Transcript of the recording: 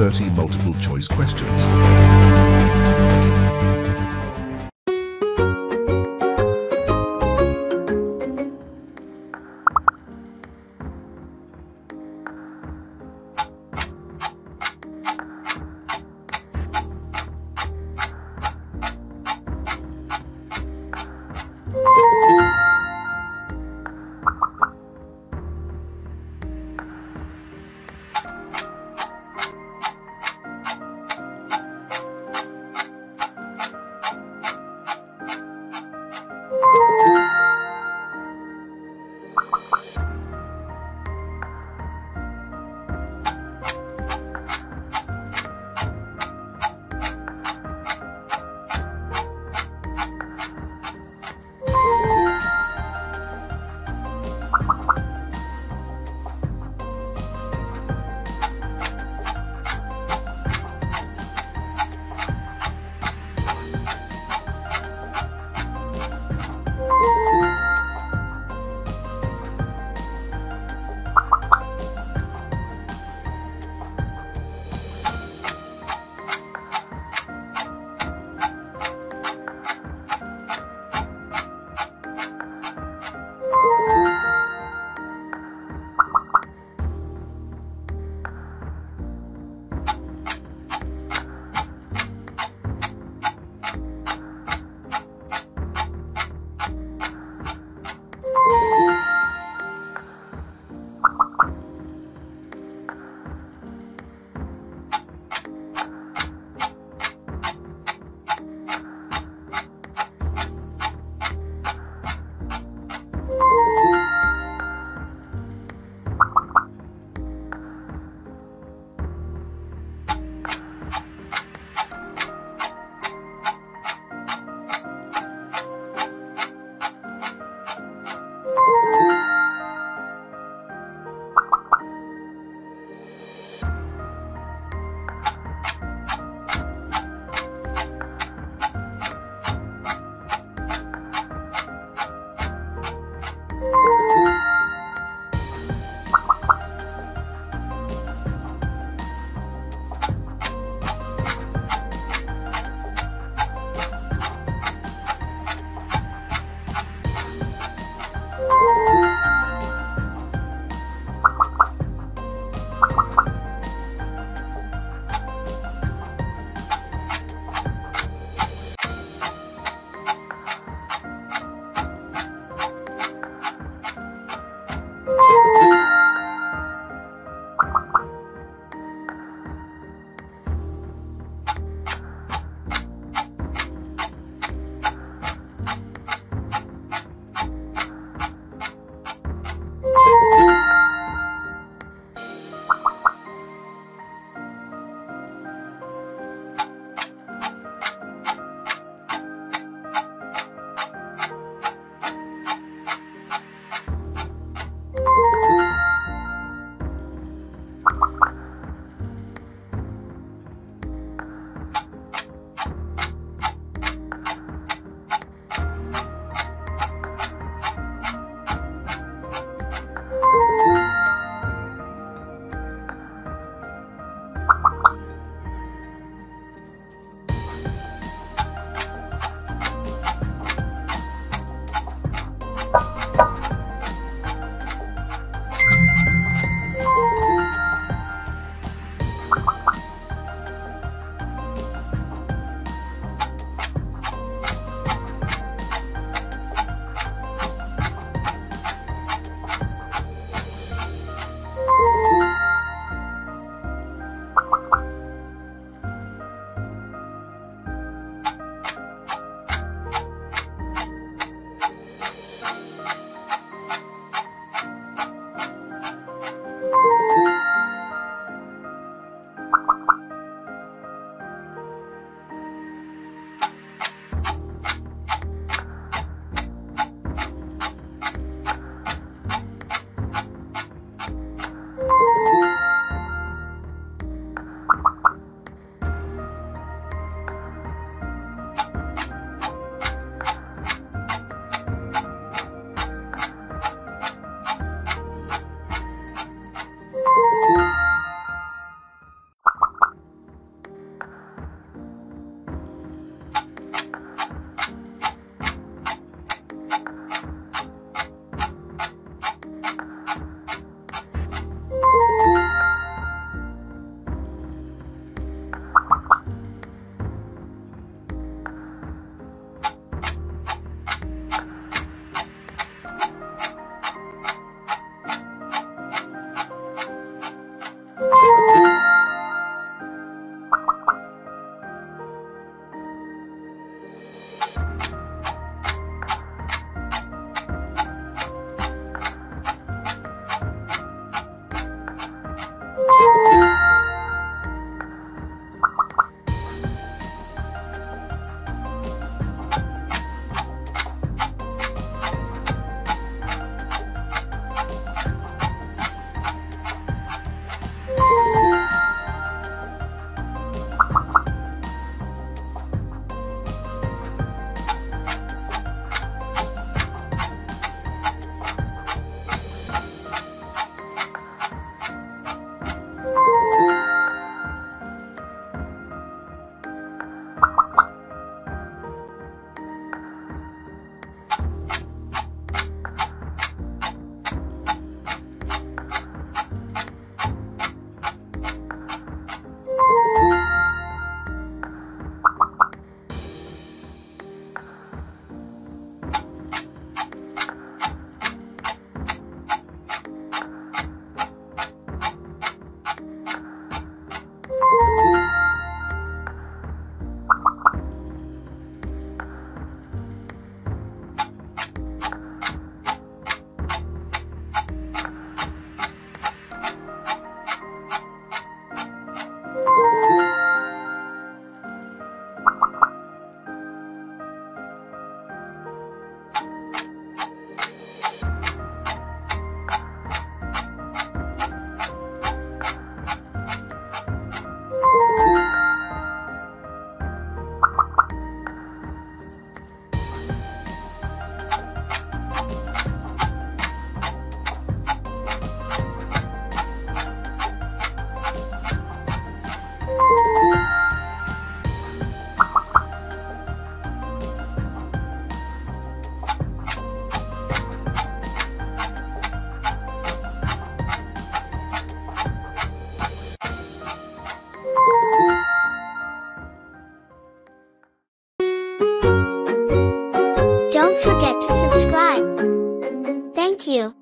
30 multiple choice questions. Thank you.